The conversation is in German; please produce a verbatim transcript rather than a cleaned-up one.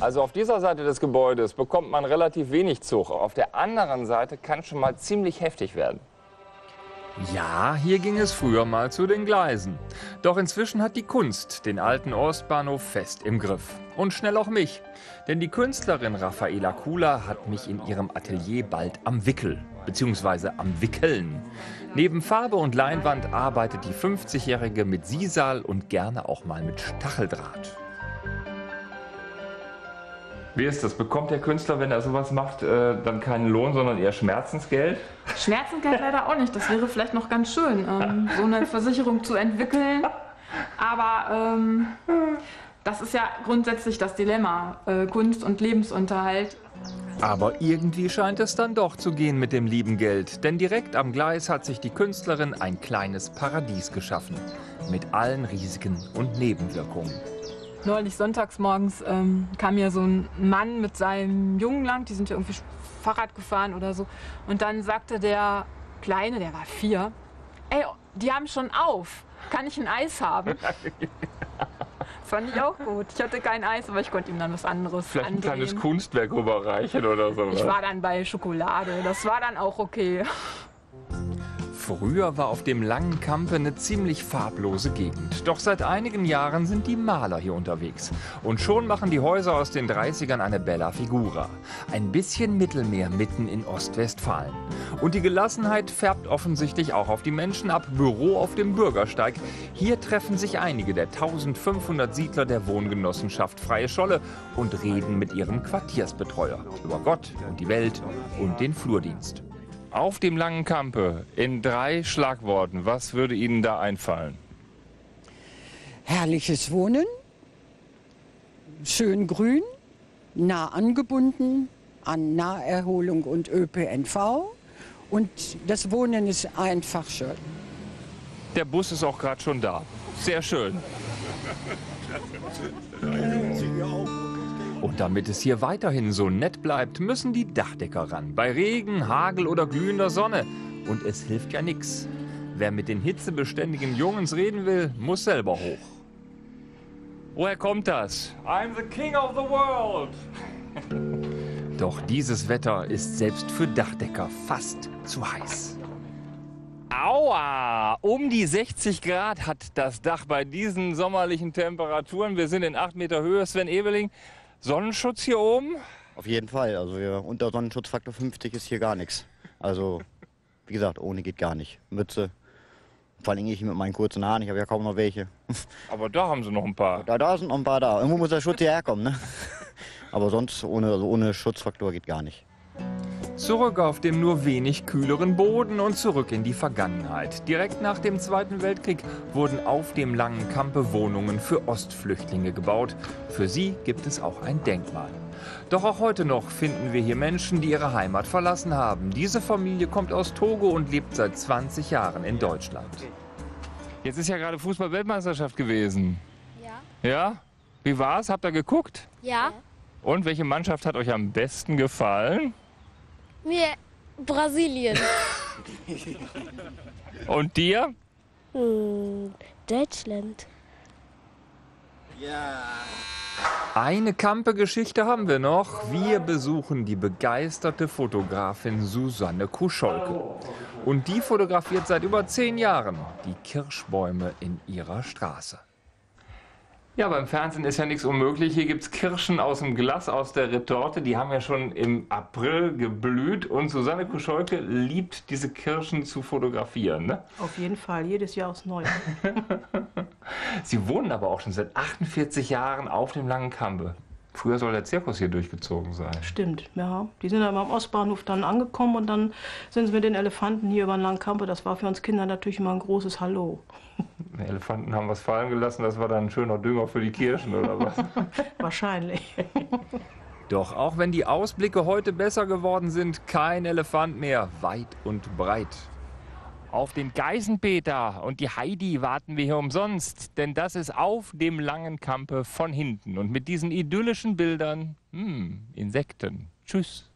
Also auf dieser Seite des Gebäudes bekommt man relativ wenig Zug. Auf der anderen Seite kann es schon mal ziemlich heftig werden. Ja, hier ging es früher mal zu den Gleisen. Doch inzwischen hat die Kunst den alten Ostbahnhof fest im Griff. Und schnell auch mich. Denn die Künstlerin Raphaela Kula hat mich in ihrem Atelier bald am Wickel. Beziehungsweise am Wickeln. Neben Farbe und Leinwand arbeitet die fünfzigjährige mit Sisal und gerne auch mal mit Stacheldraht. Wie ist das? Bekommt der Künstler, wenn er sowas macht, äh, dann keinen Lohn, sondern eher Schmerzensgeld? Schmerzensgeld leider auch nicht. Das wäre vielleicht noch ganz schön, ähm, so eine Versicherung zu entwickeln. Aber ähm, das ist ja grundsätzlich das Dilemma, äh, Kunst und Lebensunterhalt. Aber irgendwie scheint es dann doch zu gehen mit dem lieben Geld. Denn direkt am Gleis hat sich die Künstlerin ein kleines Paradies geschaffen. Mit allen Risiken und Nebenwirkungen. Neulich sonntags morgens ähm, kam mir so ein Mann mit seinem Jungen lang, die sind ja irgendwie Fahrrad gefahren oder so. Und dann sagte der Kleine, der war vier, ey, die haben schon auf, kann ich ein Eis haben? Das fand ich auch gut. Ich hatte kein Eis, aber ich konnte ihm dann was anderes Vielleicht angehen. Ein kleines Kunstwerk überreichen oder so. Ich war dann bei Schokolade, das war dann auch okay. Früher war auf dem langen Kampe eine ziemlich farblose Gegend. Doch seit einigen Jahren sind die Maler hier unterwegs. Und schon machen die Häuser aus den dreißigern eine Bella Figura. Ein bisschen Mittelmeer mitten in Ostwestfalen. Und die Gelassenheit färbt offensichtlich auch auf die Menschen ab. Büro auf dem Bürgersteig. Hier treffen sich einige der eintausendfünfhundert Siedler der Wohngenossenschaft Freie Scholle und reden mit ihrem Quartiersbetreuer über Gott und die Welt und den Flurdienst. Auf dem langen Kampe, in drei Schlagworten, was würde Ihnen da einfallen? Herrliches Wohnen, schön grün, nah angebunden an Naherholung und Ö P N V. Und das Wohnen ist einfach schön. Der Bus ist auch gerade schon da. Sehr schön. Und damit es hier weiterhin so nett bleibt, müssen die Dachdecker ran. Bei Regen, Hagel oder glühender Sonne. Und es hilft ja nichts. Wer mit den hitzebeständigen Jungs reden will, muss selber hoch. Woher kommt das? I'm the king of the world. Doch dieses Wetter ist selbst für Dachdecker fast zu heiß. Aua! Um die sechzig Grad hat das Dach bei diesen sommerlichen Temperaturen. Wir sind in acht Meter Höhe. Sven Ebeling, Sonnenschutz hier oben? Auf jeden Fall. Also ja, unter Sonnenschutzfaktor fünfzig ist hier gar nichts. Also wie gesagt, ohne geht gar nicht. Mütze, vor allem ich mit meinen kurzen Haaren, ich habe ja kaum noch welche. Aber da haben Sie noch ein paar. Da, da sind noch ein paar da. Irgendwo muss der Schutz hierher kommen, ne? Aber sonst ohne, also ohne Schutzfaktor geht gar nicht. Zurück auf dem nur wenig kühleren Boden und zurück in die Vergangenheit. Direkt nach dem Zweiten Weltkrieg wurden auf dem langen Kampe Wohnungen für Ostflüchtlinge gebaut. Für sie gibt es auch ein Denkmal. Doch auch heute noch finden wir hier Menschen, die ihre Heimat verlassen haben. Diese Familie kommt aus Togo und lebt seit zwanzig Jahren in Deutschland. Jetzt ist ja gerade Fußball-Weltmeisterschaft gewesen. Ja. Ja? Wie war's? Habt ihr geguckt? Ja. Und welche Mannschaft hat euch am besten gefallen? Mir Brasilien. Und dir? Hm, Deutschland. Ja. Eine Kampe-Geschichte haben wir noch. Wir besuchen die begeisterte Fotografin Susanne Kuschholke. Und die fotografiert seit über zehn Jahren die Kirschbäume in ihrer Straße. Ja, beim Fernsehen ist ja nichts unmöglich. Hier gibt es Kirschen aus dem Glas, aus der Retorte. Die haben ja schon im April geblüht. Und Susanne Kuschholke liebt diese Kirschen zu fotografieren, ne? Auf jeden Fall, jedes Jahr aufs Neue. Sie wohnen aber auch schon seit achtundvierzig Jahren auf dem langen Kampe. Früher soll der Zirkus hier durchgezogen sein. Stimmt, ja. Die sind aber am Ostbahnhof dann angekommen und dann sind sie mit den Elefanten hier über den langen Kampe. Das war für uns Kinder natürlich immer ein großes Hallo. Die Elefanten haben was fallen gelassen, das war dann ein schöner Dünger für die Kirschen oder was? Wahrscheinlich. Doch auch wenn die Ausblicke heute besser geworden sind, kein Elefant mehr, weit und breit. Auf den Geißenpeter und die Heidi warten wir hier umsonst, denn das ist auf dem langen Kampe von hinten. Und mit diesen idyllischen Bildern, mh, Insekten. Tschüss.